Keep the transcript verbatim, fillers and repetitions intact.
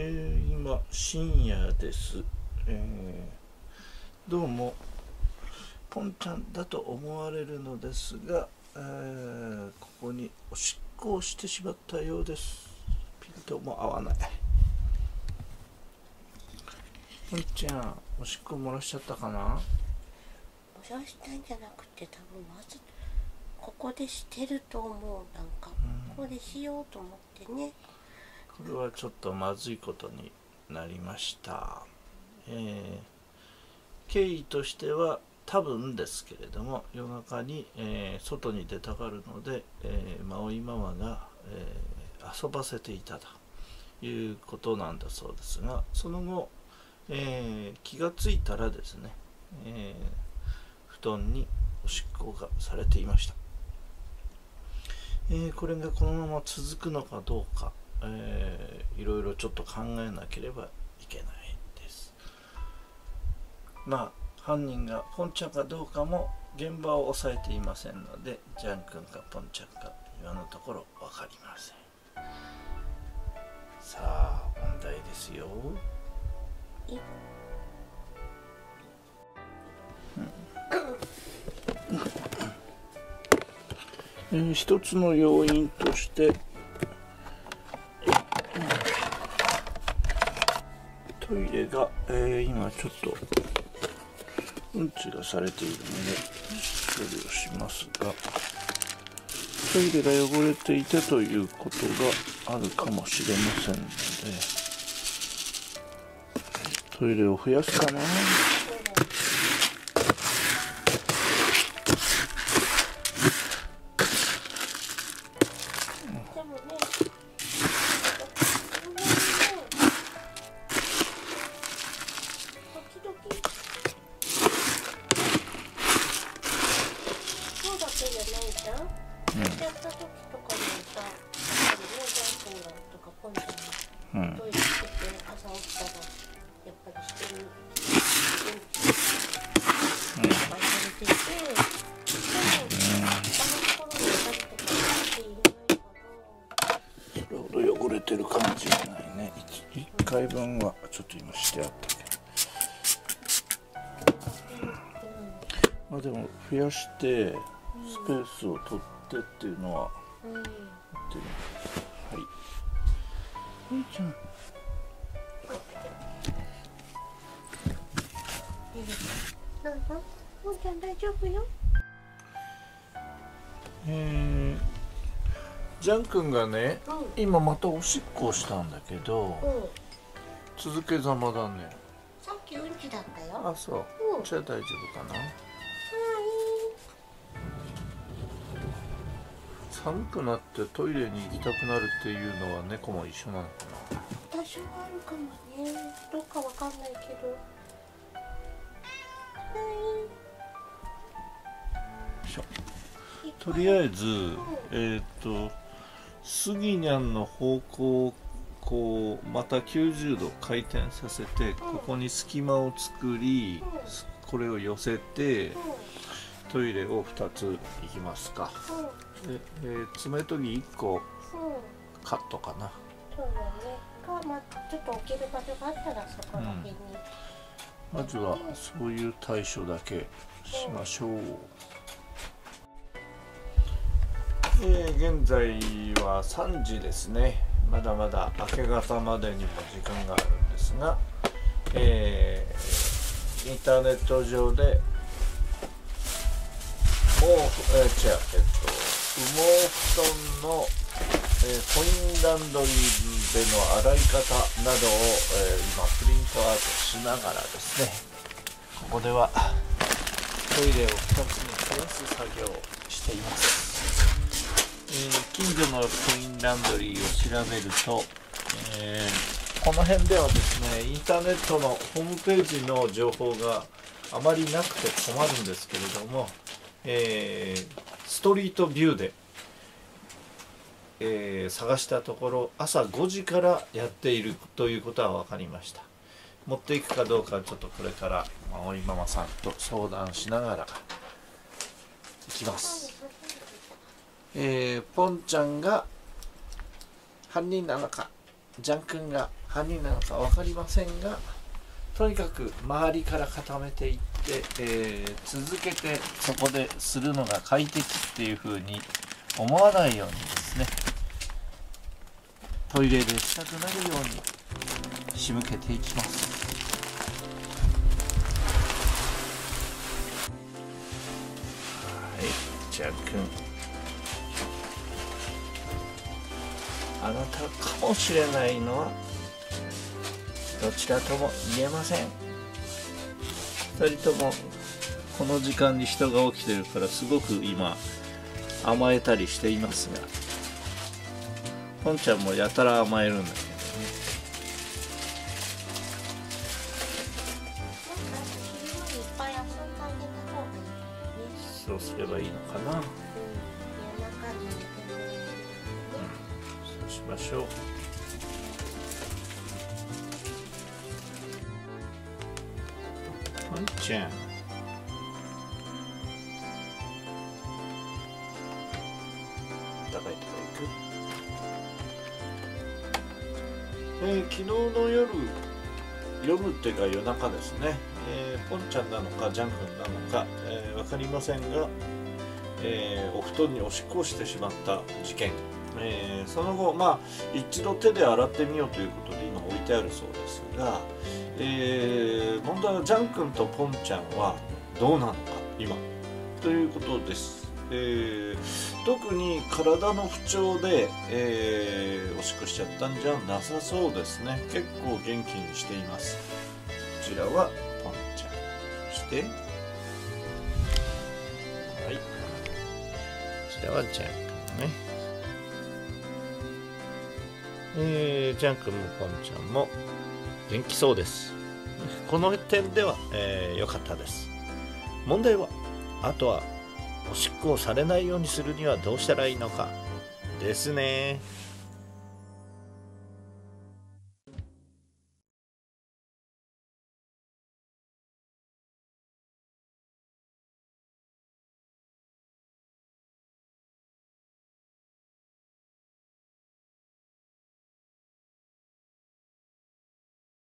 えー、今深夜です、えー、どうもポンちゃんだと思われるのですが、えー、ここにおしっこをしてしまったようです。ピントも合わない。ポンちゃんおしっこ漏らしちゃったかな。漏らしたんじゃなくて多分まずここでしてると思う。なんかここでしようと思ってね、うん、これはちょっとまずいことになりました、えー、経緯としては多分ですけれども、夜中に、えー、外に出たがるので、えー、マオイママが、えー、遊ばせていたということなんだそうですが、その後、えー、気がついたらですね、えー、布団におしっこがされていました。えー、これがこのまま続くのかどうか、えー、いろいろちょっと考えなければいけないです。まあ犯人がポンちゃんかどうかも現場を押さえていませんので、ジャン君かポンちゃんか今のところ分かりません。さあ問題ですよ。えー、一つの要因としてトイレが、えー、今ちょっとうんちがされているので処理をしますが、トイレが汚れていてということがあるかもしれませんので、トイレを増やすかな。いっかいぶんはちょっと今してあったけど、まあでも増やしてスペースを取ってっていうのはやってる。はい、いいちゃんもんちゃん大丈夫よ。えージャン君がね、うん、今またおしっこをしたんだけど、うん、続けざまだね。さっきうんちだったよ。あ、そう、うん、じゃあ大丈夫かな。寒くなってトイレに行きたくなるっていうのは猫も一緒なのかな。多少あるかもね、どうかわかんないけど。とりあえず、えっとスギニャンの方向をこうまたきゅうじゅうど回転させて、ここに隙間を作り、これを寄せてトイレをふたついきますか。で、えー、爪研ぎいっこカットかな。そうだね。か、まあ、ちょっと置ける場所があったらそこら辺に、うん、まずはそういう対処だけしましょう。えー、現在はさんじですね。まだまだ明け方までにも時間があるんですが、えー、インターネット上で毛布、えー、違う、えっと、羽毛布団の、えー、コインランドリーでの洗い方などを、えー、今プリントアウトしながらですね、ここではトイレをふたつに増やす作業をしています。えー、近所のコインランドリーを調べると、えー、この辺ではですね、インターネットのホームページの情報があまりなくて困るんですけれども、えー、ストリートビューで、えー、探したところ朝ごじからやっているということは分かりました。持っていくかどうかちょっとこれからマオイママさんと相談しながらいきます。えー、ポンちゃんが犯人なのか、ジャン君が犯人なのか分かりませんが、とにかく周りから固めていって、えー、続けてそこでするのが快適っていう風に思わないようにですね、トイレでしたくなるように仕向けていきます。はい、ジャックン、あなたかもしれないのはどちらとも言えません。ふたりともこの時間に人が起きてるからすごく今甘えたりしていますが、ポンちゃんもやたら甘えるんだけどね。そうすればいいのかな。うん、そうしましょう。ポンちゃん、高いとこ行く。えー、昨日の夜、夜っていうか夜中ですね、えー、ポンちゃんなのかジャン君なのか、えー、分かりませんが、えー、お布団におしっこをしてしまった事件、えー、その後、まあ、一度手で洗ってみようということで今置いてあるそうですが、えー、問題はジャン君とポンちゃんはどうなのか今ということです。えー、特に体の不調で、えー、おしっこしちゃったんじゃなさそうですね。結構元気にしています。こちらはポンちゃん、そして、はい、こちらはジャン君ね。えー、ジャン君もポンちゃんも元気そうです。この点では良、えー、かったです。問題はあとはおしっこをされないようにするにはどうしたらいいのかですね。